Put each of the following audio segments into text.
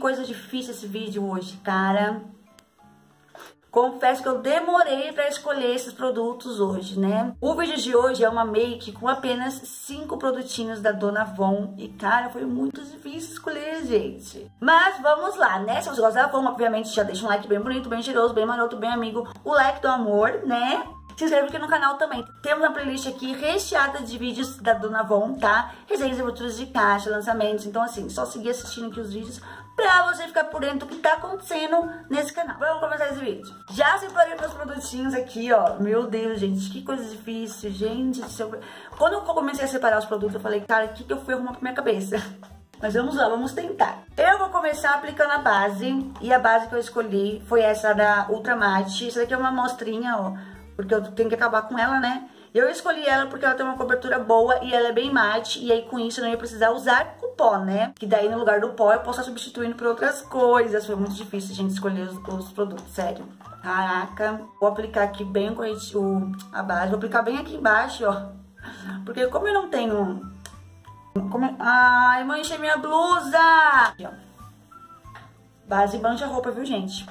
coisa difícil esse vídeo hoje, cara. Confesso que eu demorei para escolher esses produtos hoje, né? O vídeo de hoje é uma make com apenas 5 produtinhos da Dona Avon. E, cara, foi muito difícil escolher, gente. Mas vamos lá, né? Se você gosta da Avon, obviamente, já deixa um like bem bonito, bem cheiroso, bem maroto, bem amigo. O like do amor, né? Se inscreve aqui no canal também. Temos uma playlist aqui recheada de vídeos da Dona Avon, tá? Resenhas e aberturas de caixa, lançamentos. Então, assim, só seguir assistindo aqui os vídeos pra você ficar por dentro do que tá acontecendo nesse canal. Vamos começar esse vídeo. Já separei meus produtinhos aqui, ó. Meu Deus, gente, que coisa difícil, gente. Quando eu comecei a separar os produtos, eu falei, cara, o que eu fui arrumar pra minha cabeça? Mas vamos lá, vamos tentar. Eu vou começar aplicando a base. E a base que eu escolhi foi essa da Ultramatte. Isso daqui é uma amostrinha, ó, porque eu tenho que acabar com ela, né? Eu escolhi ela porque ela tem uma cobertura boa e ela é bem mate. E aí, com isso, eu não ia precisar usar o pó, né? Que daí, no lugar do pó, eu posso estar substituindo por outras coisas. Foi muito difícil, gente, escolher os produtos, sério. Caraca. Vou aplicar aqui bem a base. Vou aplicar bem aqui embaixo, ó. Porque como eu não tenho... Ai, manchei minha blusa! Aqui, ó. Base mancha a roupa, viu, gente?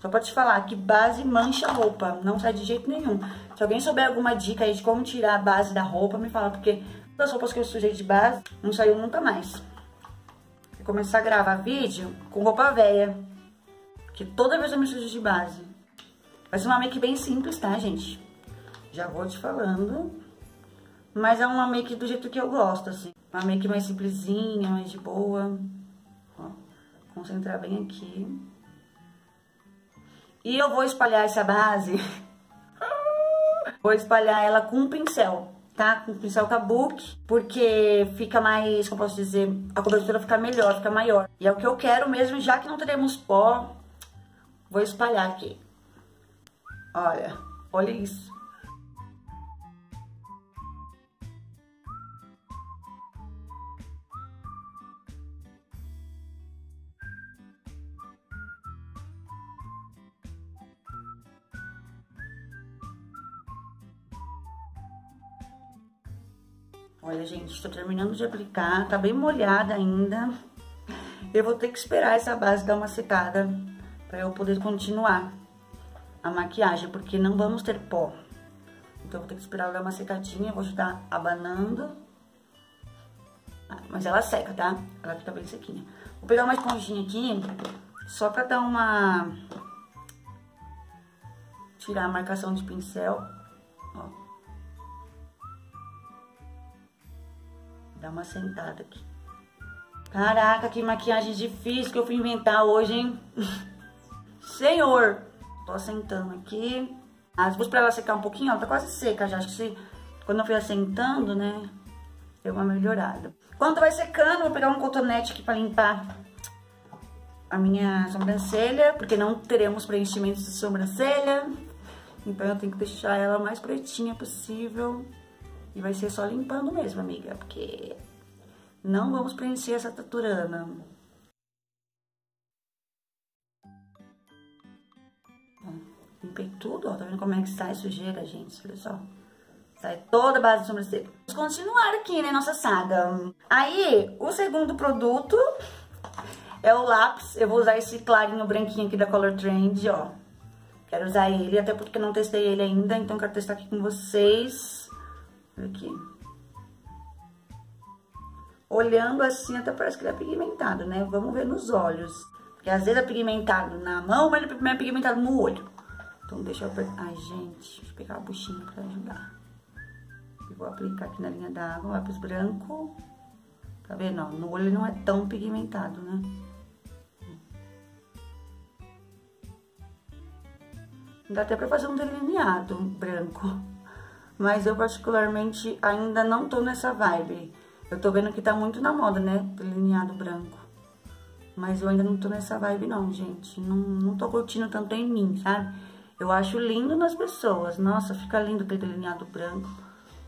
Só pra te falar que base mancha a roupa, não sai de jeito nenhum. Se alguém souber alguma dica aí de como tirar a base da roupa, me fala, porque todas as roupas que eu sujei de base não saiu nunca mais. Vou começar a gravar vídeo com roupa velha, que toda vez eu me sujo de base. Vai ser uma make bem simples, tá, gente? Já vou te falando. Mas é uma make do jeito que eu gosto, assim. Uma make mais simplesinha, mais de boa. Ó, concentrar bem aqui. E eu vou espalhar essa base, vou espalhar ela com um pincel, tá? Com um pincel kabuki, porque fica mais, como eu posso dizer, a cobertura fica melhor, fica maior. E é o que eu quero mesmo, já que não teremos pó, vou espalhar aqui. Olha, olha isso. Olha, gente, tô terminando de aplicar, tá bem molhada ainda. Eu vou ter que esperar essa base dar uma secada pra eu poder continuar a maquiagem, porque não vamos ter pó. Então eu vou ter que esperar ela dar uma secadinha, vou estar abanando. Ah, mas ela seca, tá? Ela fica bem sequinha. Vou pegar uma esponjinha aqui, só pra dar uma... tirar a marcação de pincel, ó. Dá uma sentada aqui. Caraca, que maquiagem difícil que eu fui inventar hoje, hein? Senhor! Tô assentando aqui. As vou pra ela secar um pouquinho, ó. Tá quase seca já. Acho que se... quando eu fui assentando, né? Deu uma melhorada. Quando vai secando, vou pegar um cotonete aqui pra limpar a minha sobrancelha. Porque não teremos preenchimentos de sobrancelha. Então eu tenho que deixar ela o mais pretinha possível. E vai ser só limpando mesmo, amiga, porque não vamos preencher essa taturana. Bom, limpei tudo, ó. Tá vendo como é que sai sujeira, gente? Olha só. Sai toda a base de sobrancelha. Vamos continuar aqui, né, nossa saga. Aí, o segundo produto é o lápis. Eu vou usar esse clarinho branquinho aqui da Color Trend, ó. Quero usar ele, até porque não testei ele ainda, então quero testar aqui com vocês. Aqui. Olhando assim, até parece que ele é pigmentado, né? Vamos ver nos olhos. Porque às vezes é pigmentado na mão, mas ele é pigmentado no olho. Então deixa eu apertar. Ai, gente, deixa eu pegar a buchinha pra ajudar. Eu vou aplicar aqui na linha da água, lápis branco. Tá vendo? Ó, no olho não é tão pigmentado, né? Dá até pra fazer um delineado branco. Mas eu, particularmente, ainda não tô nessa vibe. Eu tô vendo que tá muito na moda, né? Delineado branco. Mas eu ainda não tô nessa vibe, não, gente. Não tô curtindo tanto em mim, sabe? Eu acho lindo nas pessoas. Nossa, fica lindo ter delineado branco.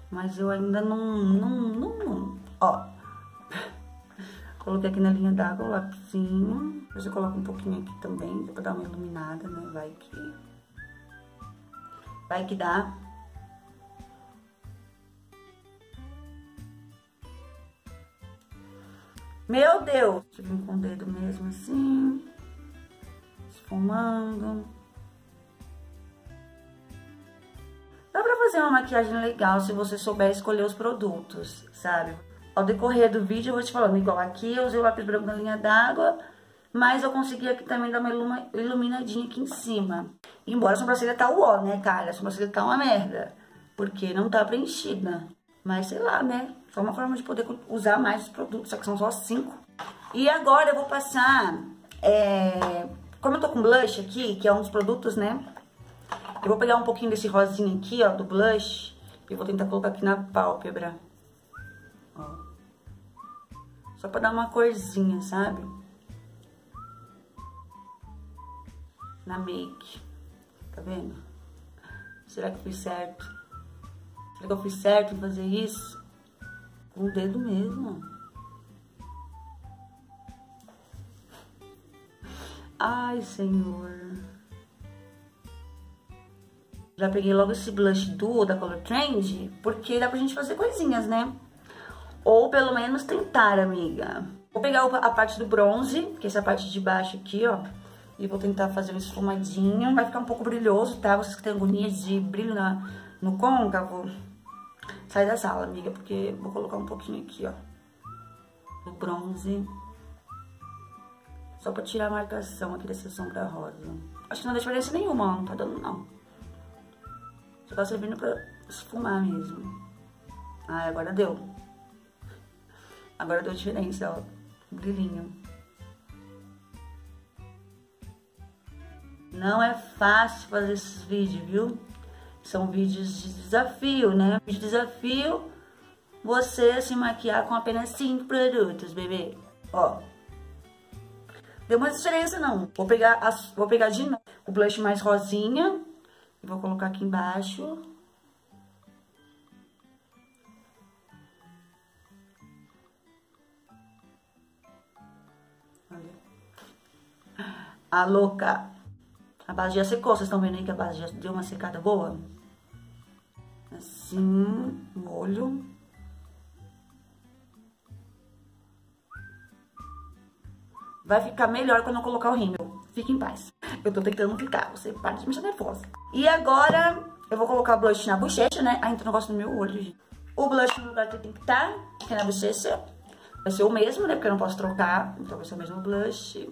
Mas eu ainda não. Ó. Coloquei aqui na linha d'água o lapisinho. Depois eu coloco um pouquinho aqui também, pra dar uma iluminada, né? Vai que dá. Meu Deus! Deixa eu vir com o dedo mesmo assim. Esfumando. Dá pra fazer uma maquiagem legal se você souber escolher os produtos, sabe? Ao decorrer do vídeo eu vou te falando, igual aqui eu usei o lápis branco na linha d'água, mas eu consegui aqui também dar uma iluminadinha aqui em cima. Embora a sobrancelha tá uó, né, cara? A sobrancelha tá uma merda, porque não tá preenchida. Mas sei lá, né? Só uma forma de poder usar mais os produtos, só que são só 5. E agora eu vou passar... Como eu tô com blush aqui, que é um dos produtos, né? Eu vou pegar um pouquinho desse rosinho aqui, ó, do blush. E vou tentar colocar aqui na pálpebra. Ó. Só pra dar uma corzinha, sabe? Na make. Tá vendo? Será que eu fiz certo? Será que eu fiz certo em fazer isso? Com o dedo mesmo, ó. Ai, Senhor. Já peguei logo esse blush duo da Color Trend, porque dá pra gente fazer coisinhas, né? Ou pelo menos tentar, amiga. Vou pegar a parte do bronze, que é essa parte de baixo aqui, ó. E vou tentar fazer um esfumadinho. Vai ficar um pouco brilhoso, tá? Vocês que têm agonia de brilho no côncavo, sai da sala, amiga, porque vou colocar um pouquinho aqui, ó. Do bronze. Só pra tirar a marcação aqui dessa sombra rosa. Acho que não dá diferença nenhuma, ó. Não tá dando, não. Só tá servindo pra esfumar mesmo. Ah, agora deu. Agora deu diferença, ó. Brilhinho. Não é fácil fazer esses vídeos, viu? São vídeos de desafio, né? De desafio, você se maquiar com apenas 5 produtos, bebê. Ó. Deu uma diferença, não. Vou pegar de novo o blush mais rosinha. E vou colocar aqui embaixo. Olha. A louca. A base já secou. Vocês estão vendo aí que a base já deu uma secada boa? Assim, o olho. Vai ficar melhor quando eu colocar o rímel. Fique em paz. Eu tô tentando ficar. Você para de me deixar nervosa. E agora eu vou colocar o blush na bochecha, né? Ai, então eu gosto do meu olho, gente. O blush no lugar que tem que estar, que é na bochecha. Vai ser o mesmo, né? Porque eu não posso trocar. Então vai ser o mesmo blush.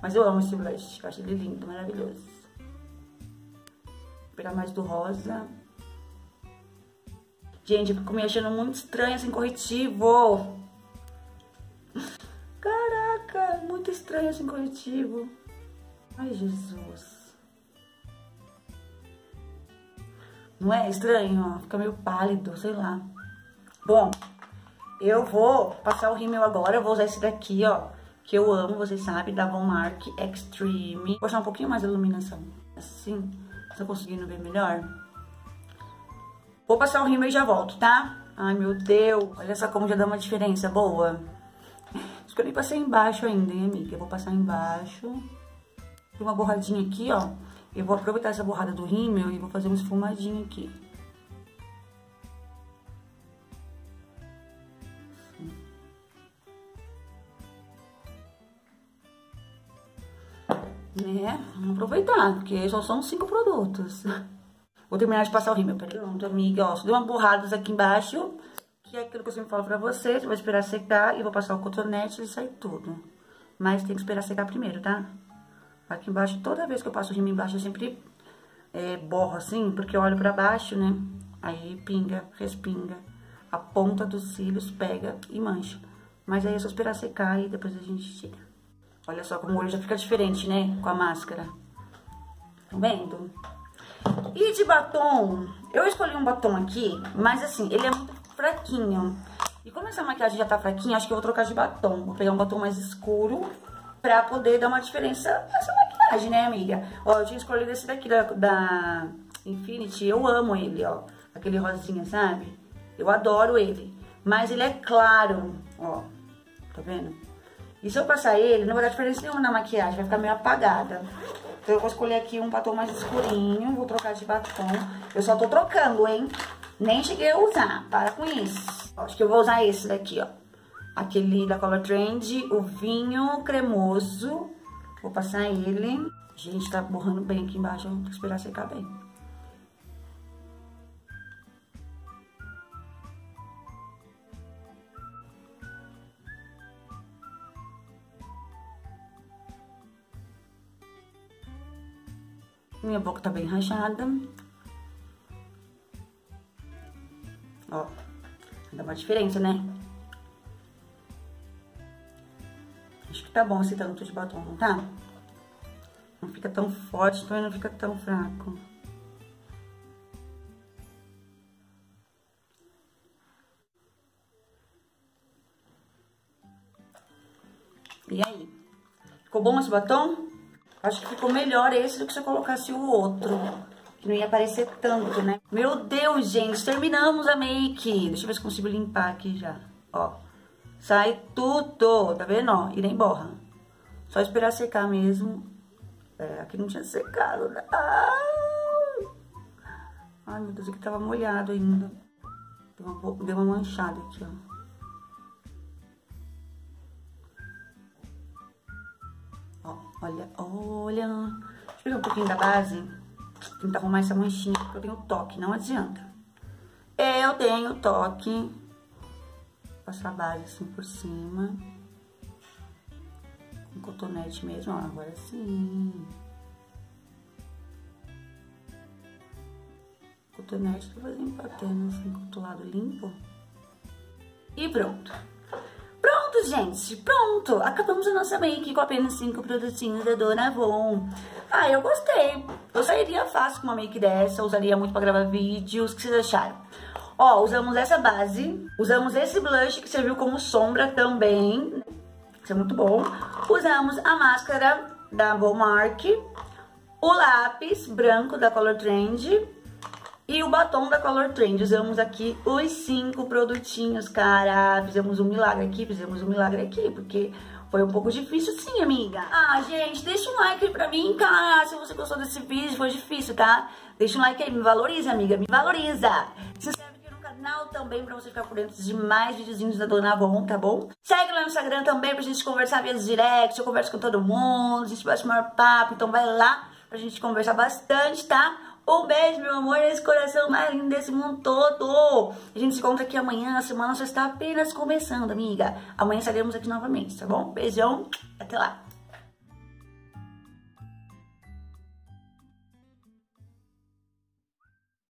Mas eu amo esse blush. Eu acho ele lindo, maravilhoso. Vou pegar mais do rosa. Gente, eu fico me achando muito estranha sem corretivo. Muito estranho esse corretivo. Ai, Jesus. Não é estranho, ó? Fica meio pálido, sei lá. Bom, eu vou passar o rímel agora. Eu vou usar esse daqui, ó. Que eu amo, vocês sabem, da Von Mark Extreme. Vou passar um pouquinho mais de iluminação. Assim, tá conseguindo ver melhor? Vou passar o rímel e já volto, tá? Ai, meu Deus. Olha só como já dá uma diferença boa. Acho que eu nem passei embaixo ainda, hein, amiga? Eu vou passar embaixo. Tem uma borradinha aqui, ó. Eu vou aproveitar essa borrada do rímel e vou fazer um esfumadinho aqui. Assim. Né? Vamos aproveitar, porque só são 5 produtos. Vou terminar de passar o rímel. Pronto, amiga, ó. Só dei uma borrada aqui embaixo. Que é aquilo que eu sempre falo pra vocês, vou esperar secar e vou passar o cotonete e sai tudo. Mas tem que esperar secar primeiro, tá? Aqui embaixo, toda vez que eu passo o rímel embaixo, eu sempre borro assim, porque eu olho pra baixo, né? Aí pinga, respinga, a ponta dos cílios pega e mancha. Mas aí é só esperar secar e depois a gente tira. Olha só como o olho já fica diferente, né? Com a máscara. Tá vendo? E de batom, eu escolhi um batom aqui, mas assim, ele é muito fraquinho. E como essa maquiagem já tá fraquinha, acho que eu vou trocar de batom. Vou pegar um batom mais escuro pra poder dar uma diferença nessa maquiagem, né, amiga? Ó, eu tinha escolhido esse daqui da Infinity. Eu amo ele, ó. Aquele rosinha, sabe? Eu adoro ele. Mas ele é claro, ó. Tá vendo? E se eu passar ele, não vai dar diferença nenhuma na maquiagem. Vai ficar meio apagada. Então eu vou escolher aqui um batom mais escurinho. Vou trocar de batom. Eu só tô trocando, hein? Nem cheguei a usar, para com isso. Acho que eu vou usar esse daqui, ó. aquele da Color Trend, o vinho cremoso. Vou passar ele. Gente, tá borrando bem aqui embaixo, vou esperar secar bem. Minha boca tá bem rachada. Ó, dá uma diferença, né? Acho que tá bom esse tanto de batom, não tá? Não fica tão forte, também não fica tão fraco. E aí? Ficou bom esse batom? Acho que ficou melhor esse do que se eu colocasse o outro, que não ia aparecer tanto, né? Meu Deus, gente, terminamos a make. Deixa eu ver se consigo limpar aqui já, ó. Sai tudo, tá vendo, ó? E nem borra. Só esperar secar mesmo. É, aqui não tinha secado, né? Ai, meu Deus, aqui tava molhado ainda. Deu uma manchada aqui, ó. Olha, olha. Deixa eu pegar um pouquinho da base. Tentar arrumar essa manchinha, porque eu tenho toque, não adianta. Eu tenho toque. Vou passar a base assim por cima. Com cotonete mesmo, ó, agora sim. Cotonete, tô fazendo empatando assim, com o lado limpo. E pronto. Pronto, gente, pronto! Acabamos a nossa make com apenas 5 produtinhos da Dona Avon. Ah, eu gostei. Eu sairia fácil com uma make dessa, usaria muito pra gravar vídeos. O que vocês acharam? Ó, usamos essa base, usamos esse blush que serviu como sombra também. Isso é muito bom. Usamos a máscara da Von Mark, o lápis branco da Color Trend e o batom da Color Trend. Usamos aqui os 5 produtinhos, cara. Fizemos um milagre aqui, fizemos um milagre aqui, porque foi um pouco difícil sim, amiga. Ah, gente, deixa um like aí pra mim, cara. Se você gostou desse vídeo, foi difícil, tá? Deixa um like aí, me valoriza, amiga, me valoriza. Se inscreve aqui no canal também pra você ficar por dentro de mais videozinhos da Dona Avon, tá bom? Segue lá no Instagram também pra gente conversar via direct. Eu converso com todo mundo, a gente bate o maior papo. Então vai lá pra gente conversar bastante, tá? Um beijo, meu amor, nesse coração mais lindo desse mundo todo. A gente se encontra aqui amanhã, a semana só está apenas começando, amiga. Amanhã estaremos aqui novamente, tá bom? Beijão, até lá.